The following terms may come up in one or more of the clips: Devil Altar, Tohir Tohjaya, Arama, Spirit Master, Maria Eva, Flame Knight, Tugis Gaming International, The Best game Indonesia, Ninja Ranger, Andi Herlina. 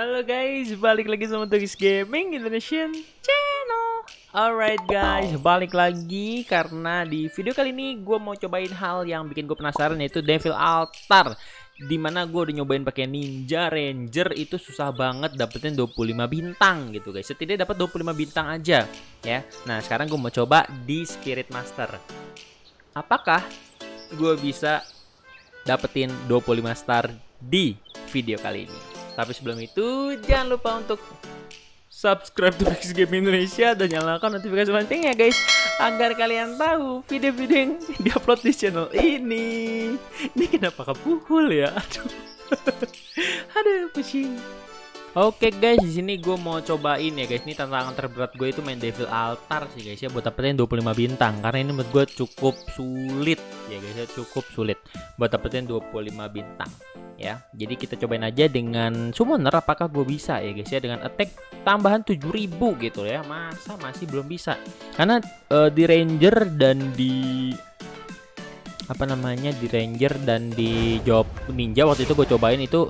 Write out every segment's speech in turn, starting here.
Halo guys, balik lagi sama Tugis Gaming International channel. Alright guys, balik lagi karena di video kali ini gue mau cobain hal yang bikin gue penasaran, yaitu Devil Altar. Dimana gue udah nyobain pakai Ninja Ranger itu susah banget dapetin 25 bintang gitu guys. Setidaknya dapat 25 bintang aja ya. Nah sekarang gue mau coba di Spirit Master. Apakah gue bisa dapetin 25 star di video kali ini? Tapi sebelum itu jangan lupa untuk subscribe to The Best Game Indonesia dan nyalakan notifikasi loncengnya guys, agar kalian tahu video-video yang diupload di channel ini. Ini kenapa kepukul ya? Aduh. Aduh pusing. Oke guys, di sini gue mau cobain ya guys. Ini tantangan terberat gue itu main Devil Altar sih guys ya, buat dapetin 25 bintang. Karena ini menurut gue cukup sulit ya guys ya, cukup sulit buat dapetin 25 bintang. Ya, jadi kita cobain aja dengan summoner apakah gue bisa ya guys ya, dengan attack tambahan 7000 gitu ya. Masa masih belum bisa? Karena di Ranger dan di job ninja waktu itu gue cobain itu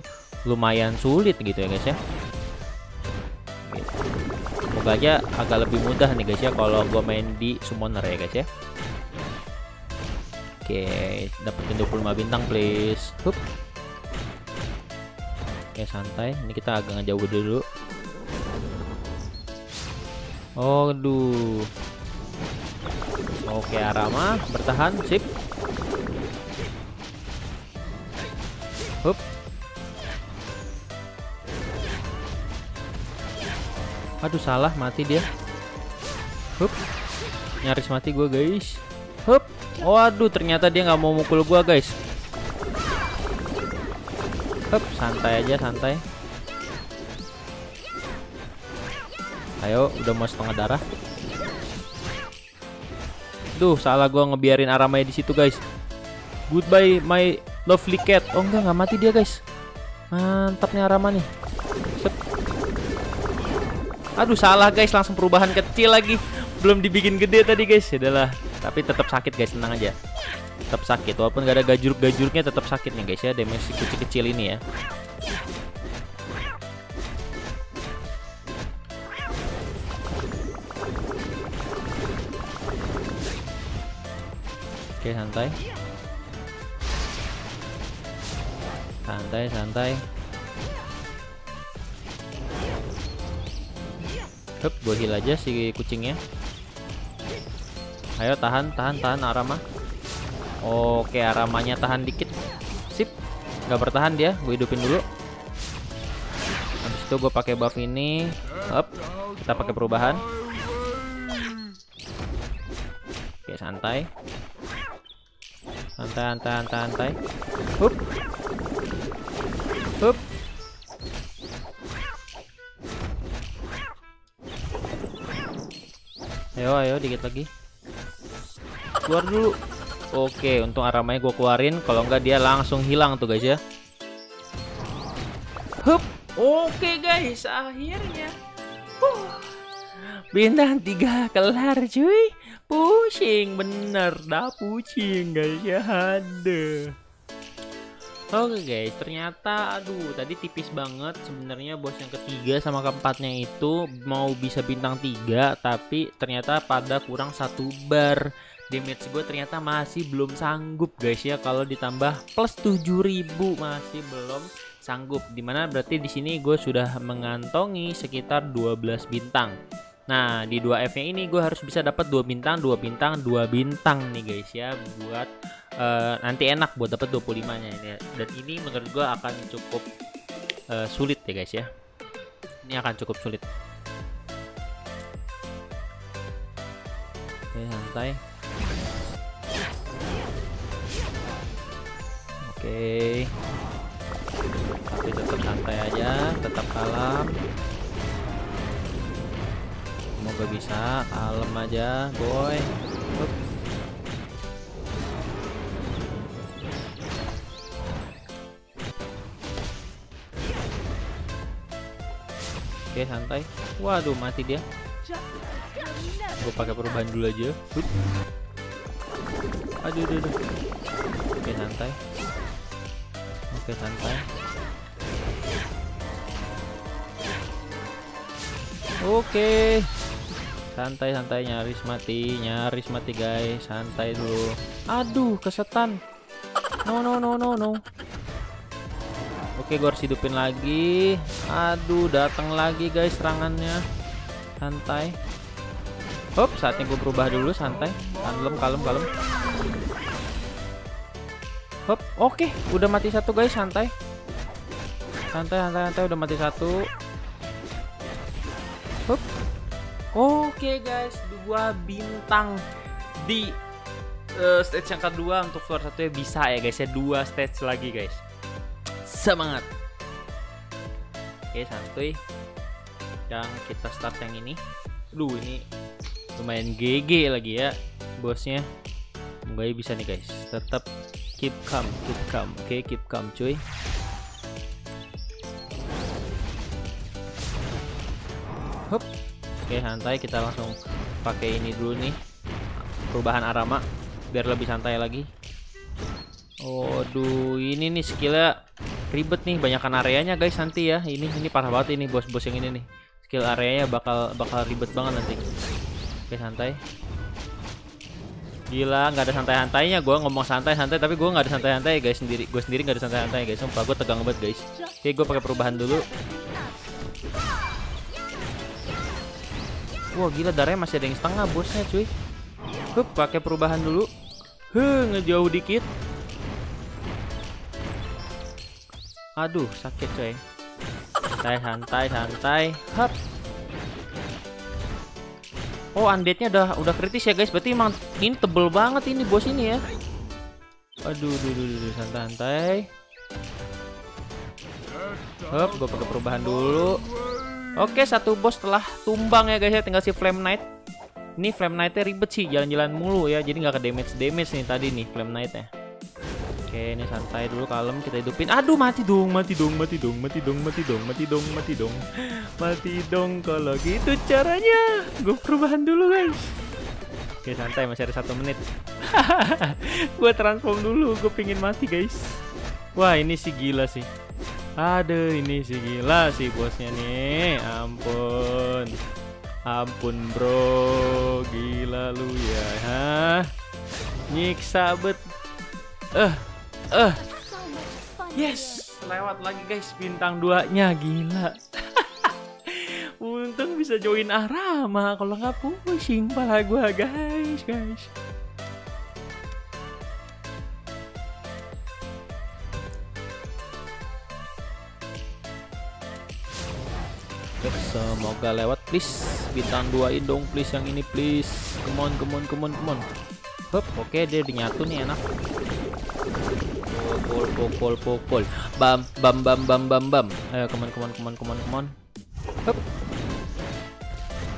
lumayan sulit gitu ya guys ya. Semoga aja agak lebih mudah nih guys ya kalau gue main di summoner ya guys ya. Oke, dapetin 25 bintang please. Hup. Oke, santai, ini kita agak ngejauh dulu. Aduh. Oke, Arama bertahan, sip. Hup. Aduh, salah, mati dia. Hup. Nyaris mati gue guys. Hup. Waduh, ternyata dia nggak mau mukul gue guys. Hup, santai aja, santai. Ayo, udah mau setengah darah. Duh, salah gua ngebiarin Aramai di situ, guys. Goodbye my lovely cat. Oh, enggak mati dia, guys. Mantap nih Arama nih. Sep. Aduh, salah, guys. Langsung perubahan kecil lagi. Belum dibikin gede tadi, guys. Sudahlah. Tapi tetap sakit, guys. Tenang aja. Tetap sakit walaupun gak ada gajurnya, tetap sakit nih guys ya, damage kecil-kecil ini ya. Oke, santai. Santai, santai. Hup, gue heal aja si kucingnya. Ayo tahan, tahan, tahan Arama. Oke, Aramanya tahan dikit. Sip, nggak bertahan dia. Gue hidupin dulu. Habis itu gue pakai buff ini. Up, kita pakai perubahan. Oke, santai. Santai, santai, santai, santai. Up, up. Ayo, ayo, dikit lagi. Keluar dulu. Oke, untung Aramanya gue keluarin. Kalau enggak dia langsung hilang tuh guys ya. Hup. Oke guys, akhirnya bintang 3 kelar cuy. Pusing bener, dah pusing guys ya. Aduh. Oke guys, ternyata aduh tadi tipis banget sebenarnya bos yang ketiga sama keempatnya itu mau bisa bintang 3, tapi ternyata pada kurang 1 bar. Damage gue ternyata masih belum sanggup guys ya, kalau ditambah plus 7000 masih belum sanggup, dimana berarti di sini gue sudah mengantongi sekitar 12 bintang. Nah di 2F nya ini gue harus bisa dapat 2 bintang nih guys ya, buat nanti enak buat dapat 25 nya ini. Dan ini menurut gue akan cukup sulit ya guys ya, ini akan cukup sulit. Oke, santai. Oke, tapi tetap santai aja, tetap kalem. Semoga bisa, kalem aja, boy. Hup. Oke, santai. Waduh, mati dia. Gue pakai perubahan dulu aja. Hup. Aduh, aduh, aduh. Oke, santai. Oke, santai. Oke, santai-santai, nyaris mati guys, santai dulu. Aduh, kesetan. No. Oke, gue harus hidupin lagi. Aduh, datang lagi guys serangannya. Santai. Hop, saatnya gue berubah dulu, santai. Kalem. Hop, oke, udah mati satu guys, santai. Santai, udah mati satu. Hop. Oke guys, dua bintang di stage yang kedua untuk floor satunya bisa ya guys ya, 2 stage lagi guys. Semangat. Oke, santuy. Dan kita start yang ini. Aduh, ini lumayan GG lagi ya bosnya. Semoga bisa nih guys. Tetap keep calm. Oke, keep calm cuy. Hop. Oke, santai, kita langsung pakai ini dulu nih, perubahan arama biar lebih santai lagi. Aduh, ini nih skillnya ribet nih, banyakkan areanya guys nanti ya. Ini parah banget ini bos-bos yang ini nih. Skill areanya bakal ribet banget nanti. Oke, santai. Gila, nggak ada santai-santainya. Gue ngomong santai-santai tapi gue nggak ada santai-santai guys, sendiri. Gue sendiri nggak ada santai-santai guys. Sumpah, gue tegang banget guys. Oke, gue pakai perubahan dulu. Wah, gila, darahnya masih ada yang setengah bosnya cuy. Hup, pakai perubahan dulu. Huh, ngejauh dikit. Aduh, sakit cuy. Santai. Hup. Oh, undeadnya udah kritis ya guys. Berarti emang ini tebel banget ini bos ini ya. Aduh, santai. Hup, gue pakai perubahan dulu. Oke, satu bos telah tumbang ya guys ya, tinggal si Flame Knight. Ini Flame Knight-nya ribet sih, jalan-jalan mulu ya, jadi nggak ke damage nih tadi nih Flame Knight-nya. Oke, ini santai dulu, kalem, kita hidupin. Aduh, mati dong kalau gitu caranya. Gue perubahan dulu guys. Oke, santai, masih ada 1 menit. Gue transform dulu, gue pingin mati guys. Wah, ini sih gila sih. Aduh, ini sih gila sih bosnya nih. Ampun bro, gila lu ya. Hah? Nyiksa bet. Yes, lewat lagi guys bintang 2-nya, gila. Untung bisa join Arama, kalau nggak pusing pala gua guys. Semoga lewat please, bintang 2-in dong please, yang ini please. Come on. Hup, oke, dia nyatu nih, enak. Pukul. Bam. Ayo, come on. Hup.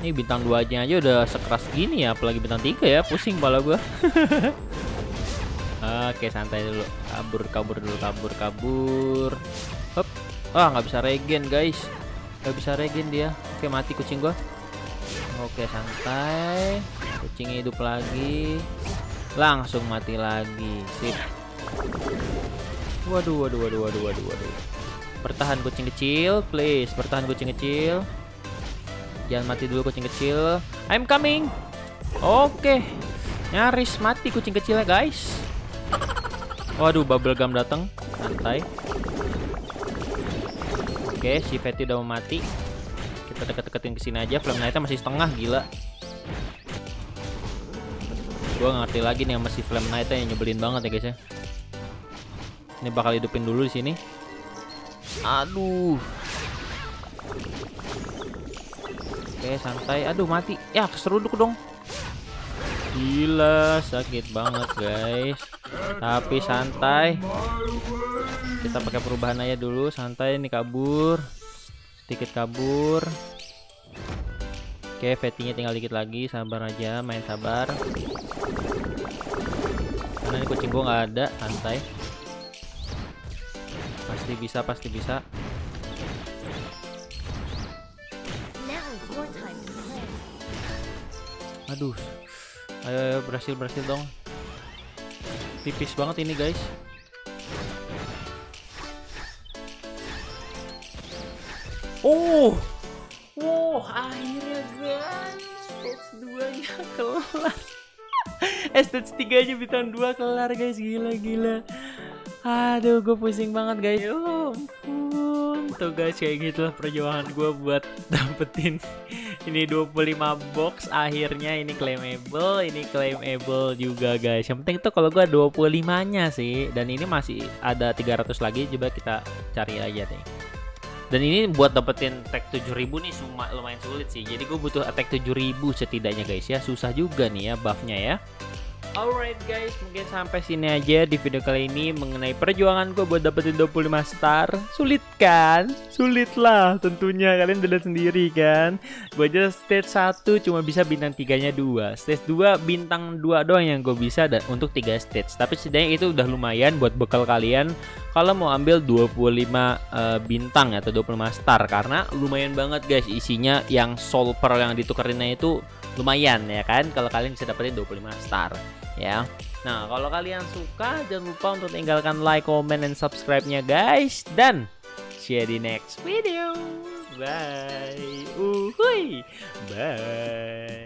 Ini bintang 2-nya aja udah sekeras gini ya, apalagi bintang 3 ya, pusing pala gua. Oke, santai dulu. Kabur. Hup. Ah, nggak bisa regen, guys. Gak bisa regen dia. Oke, mati kucing gua. Oke, santai. Kucingnya hidup lagi. Langsung mati lagi. Sip. Waduh. Bertahan kucing kecil, please. Bertahan kucing kecil. Jangan mati dulu kucing kecil. I'm coming. Oke. Nyaris mati kucing kecilnya, guys. Waduh, bubble gum datang. Santai. Oke, si Fatty udah mau mati. Kita deket-deketin kesini aja. Flame Knight-nya masih setengah, gila. Gue ngerti lagi nih sama si Flame Knight-nya yang nyebelin banget ya guys ya. Ini bakal hidupin dulu di sini. Aduh. Oke, santai. Aduh, mati. Ya, keseruduk dong. Gila, sakit banget guys. Tapi santai. Kita pakai perubahan aja dulu, santai nih, kabur. Sedikit kabur. Oke, Fatty-nya tinggal dikit lagi, sabar aja, main sabar. Karena ini kucing gua nggak ada, santai. Pasti bisa. Aduh. Ayo, berhasil dong. Tipis banget ini, guys. Oh, Oh, akhirnya guys, stage 2 nya kelar. Stage 3 nya bintang 2 kelar guys, gila. Aduh, gue pusing banget guys. Ya ampun. Tuh guys, kayak gitulah perjuangan gue buat dapetin ini 25 box. Akhirnya ini claimable juga guys. Yang penting tuh kalau gue 25 nya sih. Dan ini masih ada 300 lagi, coba kita cari aja nih. Dan ini buat dapetin attack 7000 nih lumayan sulit sih. Jadi gue butuh attack 7000 setidaknya guys ya. Susah juga nih ya buffnya ya. Alright guys, mungkin sampai sini aja di video kali ini mengenai perjuangan gue buat dapetin 25 star. Sulit kan? Sulit lah tentunya, kalian udah lihat sendiri kan. Gue aja stage 1 cuma bisa bintang 3 nya 2. Stage 2 bintang 2 doang yang gue bisa dan untuk 3 stage. Tapi setidaknya itu udah lumayan buat bekal kalian kalau mau ambil 25 bintang atau 25 star, karena lumayan banget guys isinya. Yang soul pearl yang ditukerinnya itu lumayan ya kan, kalau kalian bisa dapetin 25 star ya. Nah, kalau kalian suka jangan lupa untuk tinggalkan like, comment, dan subscribe-nya guys, dan see you di next video. Bye. Uhuy. Bye.